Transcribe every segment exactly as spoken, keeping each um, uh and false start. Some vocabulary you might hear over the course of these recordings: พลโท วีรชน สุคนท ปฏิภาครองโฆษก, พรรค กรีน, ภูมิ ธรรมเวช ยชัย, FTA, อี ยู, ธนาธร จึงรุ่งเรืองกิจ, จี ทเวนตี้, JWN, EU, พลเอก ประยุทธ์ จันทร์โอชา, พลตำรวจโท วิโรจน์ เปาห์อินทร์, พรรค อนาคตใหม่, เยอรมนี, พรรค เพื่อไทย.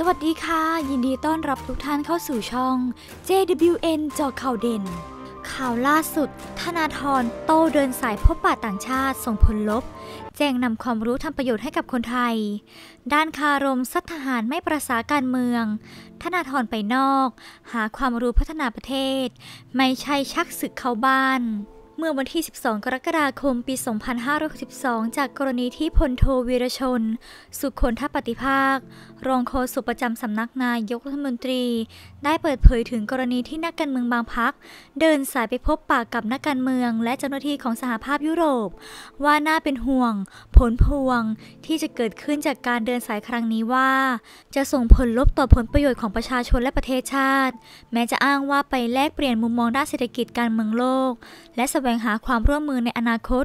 สวัสดีค่ะยินดีต้อนรับทุกท่านเข้าสู่ช่อง เจ ดับเบิลยู เอ็น เจาะข่าวเด่นข่าวล่าสุดธนาธรโต้เดินสายพบปะต่างชาติส่งผลลบแจ้งนำความรู้ทำประโยชน์ให้กับคนไทยด้านคารมซัดทหารไม่ประสาการเมืองธนาธรไปนอกหาความรู้พัฒนาประเทศไม่ใช่ชักศึกเข้าบ้านเมื่อวันที่สิบสองกรกฎาคมปีสองพันห้าร้อยหกสิบสองจากกรณีที่พลโทวีรชนสุคนทปฏิภาครองโฆษกประจำสำนักนายกรัฐมนตรีได้เปิดเผยถึงกรณีที่นักการเมืองบางพรรคเดินสายไปพบปะกับนักการเมืองและเจ้าหน้าที่ของสหภาพยุโรปว่าน่าเป็นห่วงผลพวงที่จะเกิดขึ้นจากการเดินสายครั้งนี้ว่าจะส่งผลลบต่อผลประโยชน์ของประชาชนและประเทศชาติแม้จะอ้างว่าไปแลกเปลี่ยนมุมมองด้านเศรษฐกิจการเมืองโลกและแสวงหาความร่วมมือในอนาคต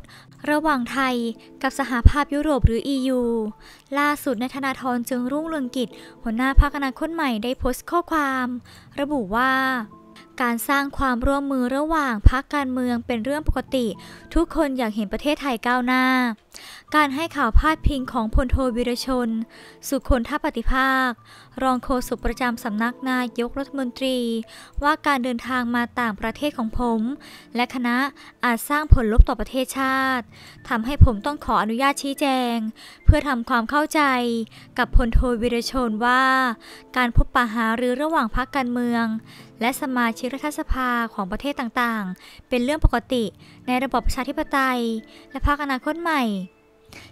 ระหว่างไทยกับสหภาพยุโรปหรือ อี ยู ล่าสุดนายธนาธรจึงรุ่งเรืองกิจหัวหน้าพรรคอนาคตใหม่ได้โพสต์ข้อความระบุว่าการสร้างความร่วมมือระหว่างพรรคการเมืองเป็นเรื่องปกติทุกคนอยากเห็นประเทศไทยก้าวหน้าการให้ข่าวพาดพิงของพลโทวีรชนสุคนทปฏิภาครองโฆษกประจำสำนักนายกรัฐมนตรีว่าการเดินทางมาต่างประเทศของผมและคณะอาจสร้างผลลบต่อประเทศชาติทำให้ผมต้องขออนุญาตชี้แจงเพื่อทำความเข้าใจกับพลโทวีรชนว่าการพบปะหารือระหว่างพรรคการเมืองและสมาชิกรัฐสภาของประเทศต่างๆเป็นเรื่องปกติในระบบประชาธิปไตยและพรรคอนาคตใหม่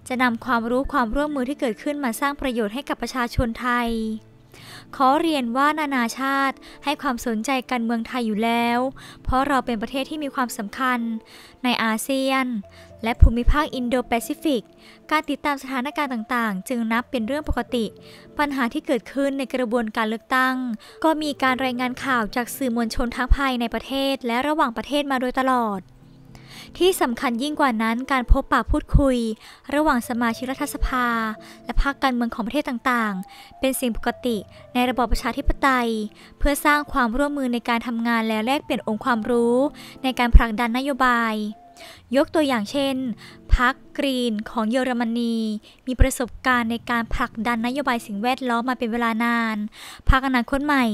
จะนำความรู้ความร่วมมือที่เกิดขึ้นมาสร้างประโยชน์ให้กับประชาชนไทยขอเรียนว่านานาชาติให้ความสนใจการเมืองไทยอยู่แล้วเพราะเราเป็นประเทศที่มีความสำคัญในอาเซียนและภูมิภาคอินโดแปซิฟิกการติดตามสถานการณ์ต่างๆจึงนับเป็นเรื่องปกติปัญหาที่เกิดขึ้นในกระบวนการเลือกตั้งก็มีการรายงานข่าวจากสื่อมวลชนทั้งภายในประเทศและระหว่างประเทศมาโดยตลอดที่สำคัญยิ่งกว่านั้นการพบปะพูดคุยระหว่างสมาชิกรัฐสภาและพรรคการเมืองของประเทศต่างๆเป็นสิ่งปกติในระบอบประชาธิปไตยเพื่อสร้างความร่วมมือในการทำงานและแลกเปลี่ยนองค์ความรู้ในการผลักดันนโยบายยกตัวอย่างเช่นพรรคกรีนของเยอรมนีมีประสบการณ์ในการผลักดันนโยบายสิ่งแวดล้อมมาเป็นเวลานานพรรคอนาคตใหม่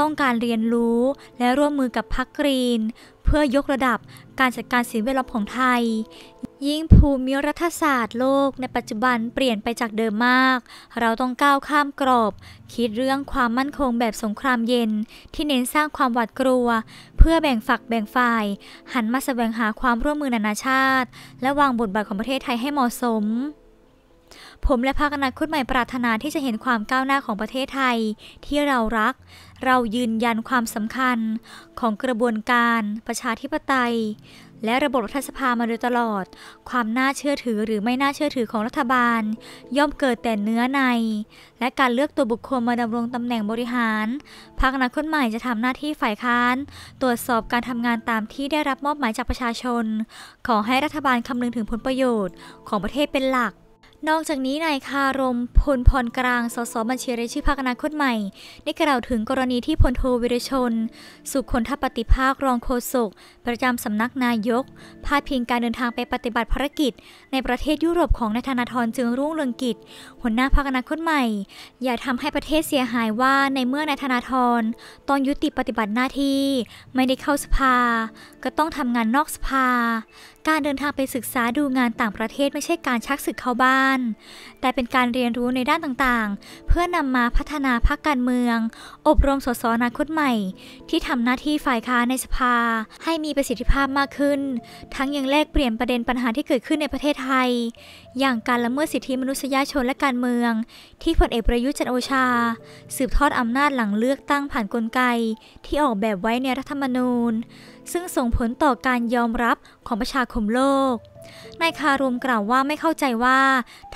ต้องการเรียนรู้และร่วมมือกับพรรคกรีนเพื่อยกระดับการจัดการสิ่งแวดล้อมของไทยยิ่งภูมิรัฐศาสตร์โลกในปัจจุบันเปลี่ยนไปจากเดิมมากเราต้องก้าวข้ามกรอบคิดเรื่องความมั่นคงแบบสงครามเย็นที่เน้นสร้างความหวาดกลัวเพื่อแบ่งฝักแบ่งฝ่ายหันมาแสวงหาความร่วมมือนานาชาติและวางบทบาทของประเทศไทยให้เหมาะสมผมและพรรคอนาคตใหม่ปรารถนาที่จะเห็นความก้าวหน้าของประเทศไทยที่เรารักเรายืนยันความสำคัญของกระบวนการประชาธิปไตยและระบบรัฐสภามาโดยตลอดความน่าเชื่อถือหรือไม่น่าเชื่อถือของรัฐบาลย่อมเกิดแต่เนื้อในและการเลือกตัวบุคคลมาดำรงตำแหน่งบริหารพรรคอนาคตใหม่จะทำหน้าที่ฝ่ายค้านตรวจสอบการทำงานตามที่ได้รับมอบหมายจากประชาชนขอให้รัฐบาลคำนึงถึงผลประโยชน์ของประเทศเป็นหลักนอกจากนี้นายคารมพลพรกลางสสบัญชีรายชื่อพรรคอนาคตใหม่ได้กล่าวถึงกรณีที่พลโทวีรชนสุคนทปฏิภาครองโฆษกประจำสำนักนายกพาดพิงการเดินทางไปปฏิบัติภารกิจในประเทศยุโรปของนายธนาธรจึงรุ่งเรืองกิจหัวหน้าพรรคอนาคตใหม่อย่าทำให้ประเทศเสียหายว่าในเมื่อนายธนาธรตอนยุติปฏิบัติหน้าที่ไม่ได้เข้าสภาก็ต้องทำงานนอกสภาการเดินทางไปศึกษาดูงานต่างประเทศไม่ใช่การชักศึกเข้าบ้านแต่เป็นการเรียนรู้ในด้านต่างๆเพื่อนำมาพัฒนาพรรคการเมืองอบรมสสอนาคตใหม่ที่ทำหน้าที่ฝ่ายค้านในสภาให้มีประสิทธิภาพมากขึ้นทั้งยังแลกเปลี่ยนประเด็นปัญหาที่เกิดขึ้นในประเทศไทยอย่างการละเมิดสิทธิมนุษยชนและการเมืองที่พลเอกประยุทธ์จันทร์โอชาสืบทอดอำนาจหลังเลือกตั้งผ่านกลไกที่ออกแบบไว้ในรัฐธรรมนูญซึ่งส่งผลต่อการยอมรับของประชาคมโลกนายคารมกล่าวว่าไม่เข้าใจว่า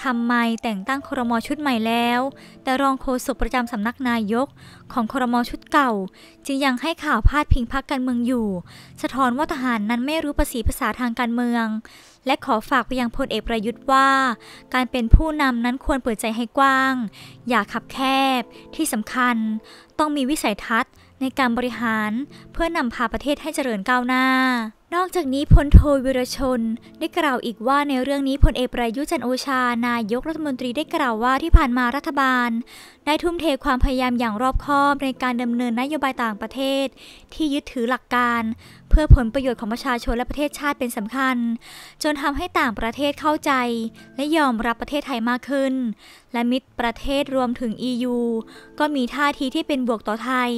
ทำไมแต่งตั้งครม.ชุดใหม่แล้วแต่รองโฆษกประจำสำนักนายกของครม.ชุดเก่าจึงยังให้ข่าวพาดพิงพรรคการเมืองอยู่สะท้อนว่าทหารนั้นไม่รู้ภาษีภาษาทางการเมืองและขอฝากไปยังพลเอกประยุทธ์ว่าการเป็นผู้นำนั้นควรเปิดใจให้กว้างอย่าคับแคบที่สำคัญต้องมีวิสัยทัศน์ในการบริหารเพื่อนำพาประเทศให้เจริญก้าวหน้า นอกจากนี้พลโทวีรชนได้กล่าวอีกว่าในเรื่องนี้พลเอกประยุทธ์จันทร์โอชานายกรัฐมนตรีได้กล่าวว่าที่ผ่านมารัฐบาลได้ทุ่มเทความพยายามอย่างรอบคอบในการดำเนินนโยบายต่างประเทศที่ยึดถือหลักการเพื่อผลประโยชน์ของประชาชนและประเทศชาติเป็นสำคัญจนทำให้ต่างประเทศเข้าใจและยอมรับประเทศไทยมากขึ้นและมิตรประเทศรวมถึง อี ยู ก็มีท่าทีที่เป็นบวกต่อไทย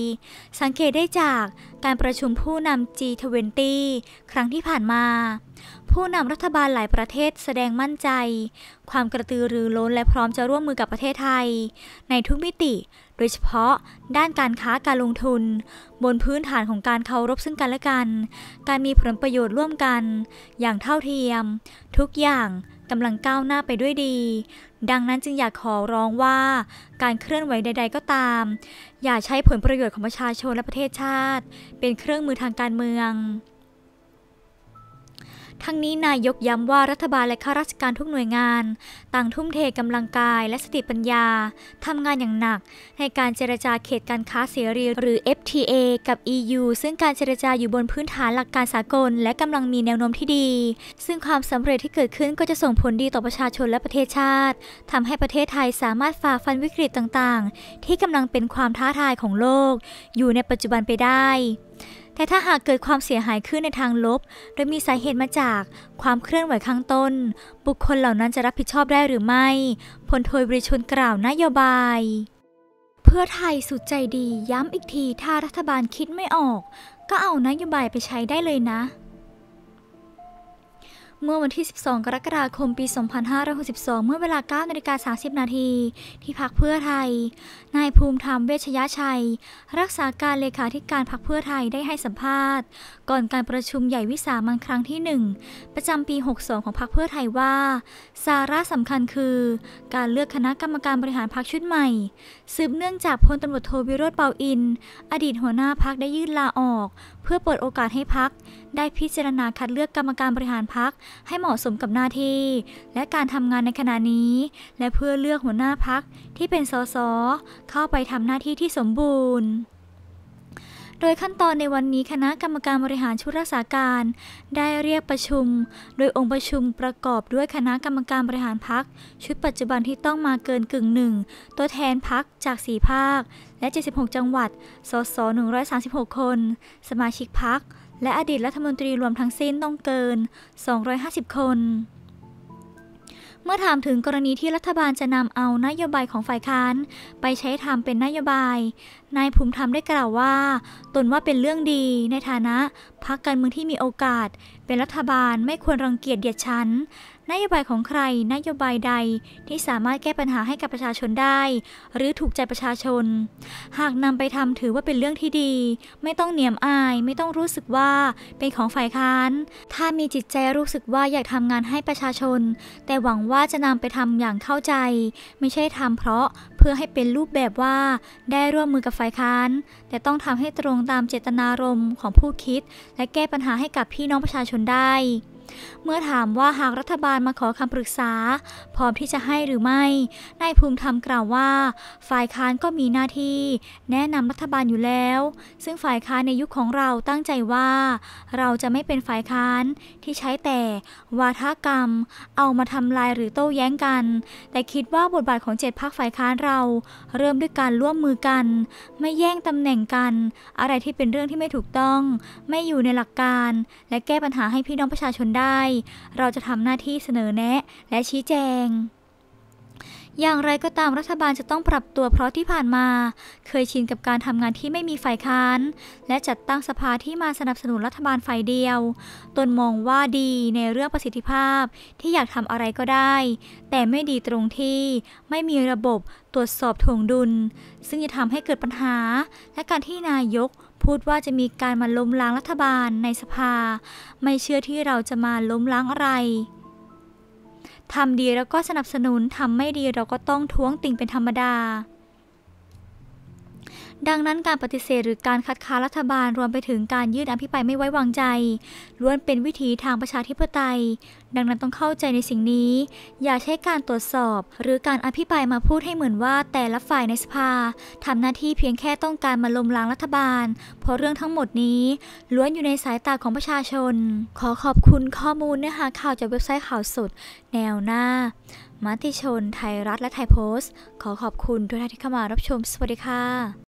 สังเกตได้จากการประชุมผู้นำ จี ทเวนตี้ ครั้งที่ผ่านมาผู้นำรัฐบาลหลายประเทศแสดงมั่นใจความกระตือรือร้นและพร้อมจะร่วมมือกับประเทศไทยในทุกมิติโดยเฉพาะด้านการค้าการลงทุนบนพื้นฐานของการเคารพซึ่งกันและกันการมีผลประโยชน์ร่วมกันอย่างเท่าเทียมทุกอย่างกำลังก้าวหน้าไปด้วยดีดังนั้นจึงอยากขอร้องว่าการเคลื่อนไหวใดๆก็ตามอย่าใช้ผลประโยชน์ของประชาชนและประเทศชาติเป็นเครื่องมือทางการเมืองทั้งนี้นายกย้ำว่ารัฐบาลและข้าราชการทุกหน่วยงานต่างทุ่มเทกำลังกายและสติปัญญาทำงานอย่างหนักในการเจรจาเขตการค้าเสรีหรือ เอฟ ที เอ กับ อี ยู ซึ่งการเจรจาอยู่บนพื้นฐานหลักการสากลและกำลังมีแนวโน้มที่ดีซึ่งความสำเร็จที่เกิดขึ้นก็จะส่งผลดีต่อประชาชนและประเทศชาติทำให้ประเทศไทยสามารถฝ่าฟันวิกฤตต่างๆที่กำลังเป็นความท้าทายของโลกอยู่ในปัจจุบันไปได้แต่ถ้าหากเกิดความเสียหายขึ้นในทางลบโดยมีสาเหตุมาจากความเคลื่อนไหวข้างต้นบุคคลเหล่านั้นจะรับผิดชอบได้หรือไม่พลโทวีรชนกล่าวนโยบายเพื่อไทยสุดใจดีย้ำอีกทีถ้ารัฐบาลคิดไม่ออกก็เอานโยบายไปใช้ได้เลยนะเมื่อวันที่สิบสองกรกฎาคมปีสองพันห้าร้อยหกสิบสองเมื่อเวลา เก้านาฬิกาสามสิบนาทีที่พรรคเพื่อไทยนายภูมิธรรมเวชยชัยรักษาการเลขาธิการพรรคเพื่อไทยได้ให้สัมภาษณ์ก่อนการประชุมใหญ่วิสามัญครั้งที่หนึ่งประจำปีหกสองของพรรคเพื่อไทยว่าสาระสำคัญคือการเลือกคณะกรรมการบริหารพรรคชุดใหม่สืบเนื่องจากพลตำรวจโทวิโรจน์ เปาห์อินทร์อดีตหัวหน้าพรรคได้ยื่นลาออกเพื่อเปิดโอกาสให้พรรคได้พิจารณาคัดเลือกกรรมการบริหารพรรคให้เหมาะสมกับหน้าที่และการทำงานในขณะนี้และเพื่อเลือกหัวหน้าพรรคที่เป็นสสเข้าไปทำหน้าที่ที่สมบูรณ์โดยขั้นตอนในวันนี้คณะกรรมการบริหารชุดรักษาการได้เรียกประชุมโดยองค์ประชุมประกอบด้วยคณะกรรมการบริหารพรรคชุดปัจจุบันที่ต้องมาเกินกึ่งหนึ่งตัวแทนพรรคจากสี่ภาคและเจ็ดสิบหกจังหวัดสสหนึ่งร้อยสามสิบหกคนสมาชิกพรรคและอดีตรัฐมนตรีรวมทั้งสิ้นต้องเกินสองร้อยห้าสิบคนเมื่อถามถึงกรณีที่รัฐบาลจะนำเอานโยบายของฝ่ายค้านไปใช้ทำเป็นนโยบายนายภูมิธรรมได้กล่าวว่าตนว่าเป็นเรื่องดีในฐานะพรรคการเมืองที่มีโอกาสเป็นรัฐบาลไม่ควรรังเกียจเดียดฉันนโยบายของใครนโยบายใดที่สามารถแก้ปัญหาให้กับประชาชนได้หรือถูกใจประชาชนหากนำไปทำถือว่าเป็นเรื่องที่ดีไม่ต้องเหนียมอายไม่ต้องรู้สึกว่าเป็นของฝ่ายค้านถ้ามีจิตใจรู้สึกว่าอยากทำงานให้ประชาชนแต่หวังว่าจะนำไปทำอย่างเข้าใจไม่ใช่ทำเพราะเพื่อให้เป็นรูปแบบว่าได้ร่วมมือกับฝ่ายค้านแต่ต้องทำให้ตรงตามเจตนารมณ์ของผู้คิดและแก้ปัญหาให้กับพี่น้องประชาชนได้เมื่อถามว่าหากรัฐบาลมาขอคำปรึกษาพร้อมที่จะให้หรือไม่นายภูมิธรรมกล่าวว่าฝ่ายค้านก็มีหน้าที่แนะนำรัฐบาลอยู่แล้วซึ่งฝ่ายค้านในยุคของเราตั้งใจว่าเราจะไม่เป็นฝ่ายค้านที่ใช้แต่วาทกรรมเอามาทำลายหรือโต้แย้งกันแต่คิดว่าบทบาทของเจ็ดพรรคฝ่ายค้านเราเริ่มด้วยการร่วมมือกันไม่แย่งตำแหน่งกันอะไรที่เป็นเรื่องที่ไม่ถูกต้องไม่อยู่ในหลักการและแก้ปัญหาให้พี่น้องประชาชนได้เราจะทำหน้าที่เสนอแนะและชี้แจงอย่างไรก็ตามรัฐบาลจะต้องปรับตัวเพราะที่ผ่านมาเคยชินกับการทำงานที่ไม่มีฝ่ายค้านและจัดตั้งสภาที่มาสนับสนุนรัฐบาลฝ่ายเดียวตนมองว่าดีในเรื่องประสิทธิภาพที่อยากทำอะไรก็ได้แต่ไม่ดีตรงที่ไม่มีระบบตรวจสอบถ่วงดุลซึ่งจะทำให้เกิดปัญหาและการที่นายกพูดว่าจะมีการมาล้มล้างรัฐบาลในสภาไม่เชื่อที่เราจะมาล้มล้างอะไรทำดีแล้วก็สนับสนุนทำไม่ดีเราก็ต้องท้วงติ่งเป็นธรรมดา ดังนั้นการปฏิเสธหรือการคัดค้านรัฐบาลรวมไปถึงการยื่นอภิปรายไม่ไว้วางใจล้วนเป็นวิธีทางประชาธิปไตยดังนั้นต้องเข้าใจในสิ่งนี้อย่าใช้การตรวจสอบหรือการอภิปรายมาพูดให้เหมือนว่าแต่ละฝ่ายในสภาทำหน้าที่เพียงแค่ต้องการมาล้มล้างรัฐบาลเพราะเรื่องทั้งหมดนี้ล้วนอยู่ในสายตาของประชาชนขอขอบคุณข้อมูลเนื้อหาข่าวจากเว็บไซต์ข่าวสดแนวหน้ามติชนไทยรัฐและไทยโพสต์ขอขอบคุณทุกท่านที่เข้ามารับชมสวัสดีค่ะ